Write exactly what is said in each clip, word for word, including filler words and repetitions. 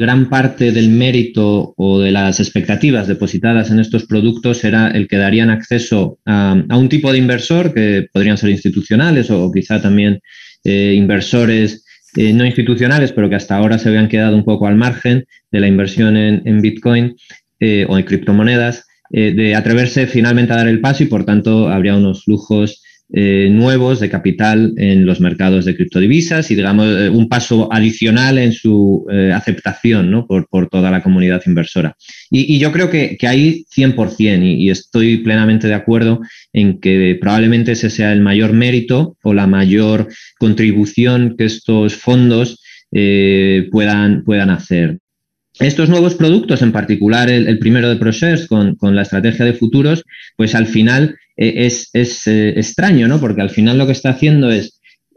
gran parte del mérito o de las expectativas depositadas en estos productos era el que darían acceso a, a un tipo de inversor que podrían ser institucionales o, o quizá también eh, inversores eh, no institucionales, pero que hasta ahora se habían quedado un poco al margen de la inversión en, en Bitcoin eh, o en criptomonedas, eh, de atreverse finalmente a dar el paso, y por tanto habría unos flujos Eh, nuevos de capital en los mercados de criptodivisas y, digamos, eh, un paso adicional en su eh, aceptación, ¿no?, por, por toda la comunidad inversora. Y, y yo creo que, que ahí cien por cien y, y estoy plenamente de acuerdo en que probablemente ese sea el mayor mérito o la mayor contribución que estos fondos eh, puedan, puedan hacer. Estos nuevos productos, en particular el, el primero de ProShares con, con la estrategia de futuros, pues al final eh, es, es eh, extraño, ¿no? Porque al final lo que está haciendo es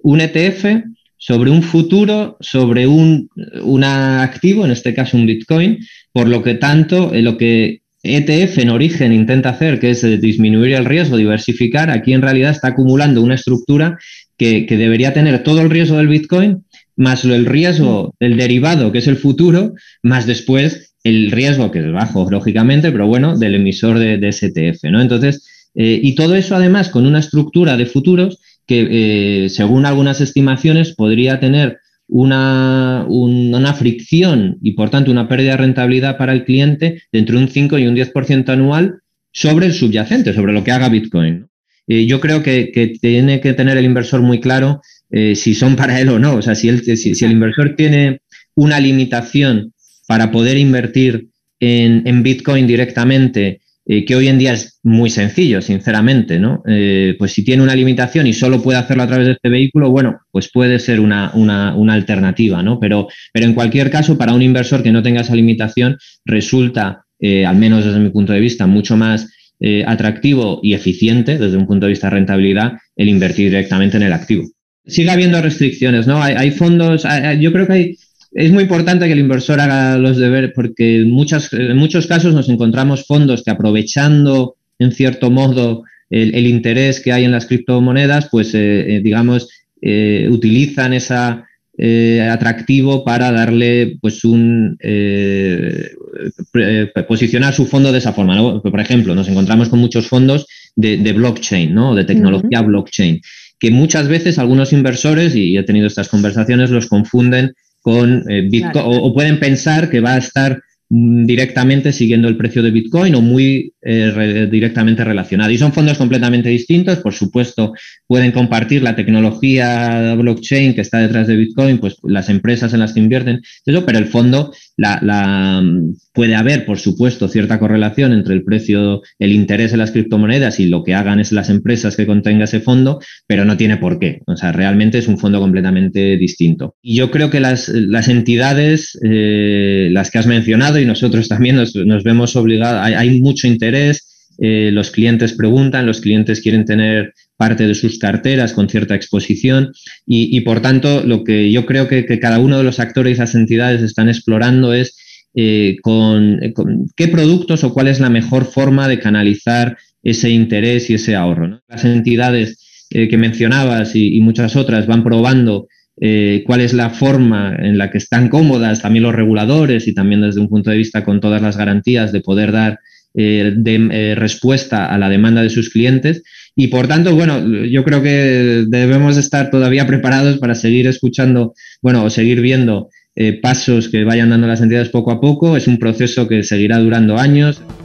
un E T F sobre un futuro, sobre un una activo, en este caso un Bitcoin, por lo que tanto eh, lo que E T F en origen intenta hacer, que es eh, disminuir el riesgo, diversificar, aquí en realidad está acumulando una estructura que, que debería tener todo el riesgo del Bitcoin, más el riesgo del derivado, que es el futuro, más después el riesgo, que es bajo, lógicamente, pero bueno, del emisor de, de ese E T F, ¿no? Entonces, eh, y todo eso además con una estructura de futuros que, eh, según algunas estimaciones, podría tener una, un, una fricción y, por tanto, una pérdida de rentabilidad para el cliente de entre un cinco y un diez por ciento anual sobre el subyacente, sobre lo que haga Bitcoin, ¿no? Eh, yo creo que, que tiene que tener el inversor muy claro eh, si son para él o no. O sea, si, él, si, si el inversor tiene una limitación para poder invertir en, en Bitcoin directamente, eh, que hoy en día es muy sencillo, sinceramente, ¿no? Eh, pues si tiene una limitación y solo puede hacerlo a través de este vehículo, bueno, pues puede ser una, una, una alternativa, ¿no? Pero, pero en cualquier caso, para un inversor que no tenga esa limitación, resulta, eh, al menos desde mi punto de vista, mucho más Eh, atractivo y eficiente desde un punto de vista de rentabilidad el invertir directamente en el activo. Sigue habiendo restricciones, ¿no? Hay, hay fondos, hay, yo creo que hay, es muy importante que el inversor haga los deberes, porque en, muchas, en muchos casos nos encontramos fondos que, aprovechando en cierto modo el, el interés que hay en las criptomonedas, pues eh, eh, digamos eh, utilizan esa Eh, atractivo para darle, pues, un eh, pre, eh, posicionar su fondo de esa forma, ¿no? Por ejemplo, nos encontramos con muchos fondos de, de blockchain, ¿no?, de tecnología uh-huh. blockchain, que muchas veces algunos inversores, y he tenido estas conversaciones, los confunden con eh, Bitcoin, claro. o, o pueden pensar que va a estar directamente siguiendo el precio de Bitcoin o muy eh, re, directamente relacionado. Y son fondos completamente distintos. Por supuesto, pueden compartir la tecnología blockchain que está detrás de Bitcoin, pues las empresas en las que invierten, eso, pero el fondo la, la, puede haber, por supuesto, cierta correlación entre el precio, el interés en las criptomonedas y lo que hagan es las empresas que contenga ese fondo, pero no tiene por qué. O sea, realmente es un fondo completamente distinto. Y yo creo que las, las entidades, eh, las que has mencionado, y nosotros también nos, nos vemos obligados, hay, hay mucho interés, eh, los clientes preguntan, los clientes quieren tener parte de sus carteras con cierta exposición y, y por tanto, lo que yo creo que, que cada uno de los actores y las entidades están explorando es eh, con, con qué productos o cuál es la mejor forma de canalizar ese interés y ese ahorro, ¿no? Las entidades eh, que mencionabas y, y muchas otras van probando Eh, cuál es la forma en la que están cómodas, también los reguladores y también desde un punto de vista con todas las garantías de poder dar eh, de, eh, respuesta a la demanda de sus clientes. Y por tanto, bueno, yo creo que debemos estar todavía preparados para seguir escuchando, bueno, o seguir viendo eh, pasos que vayan dando las entidades poco a poco. Es un proceso que seguirá durando años.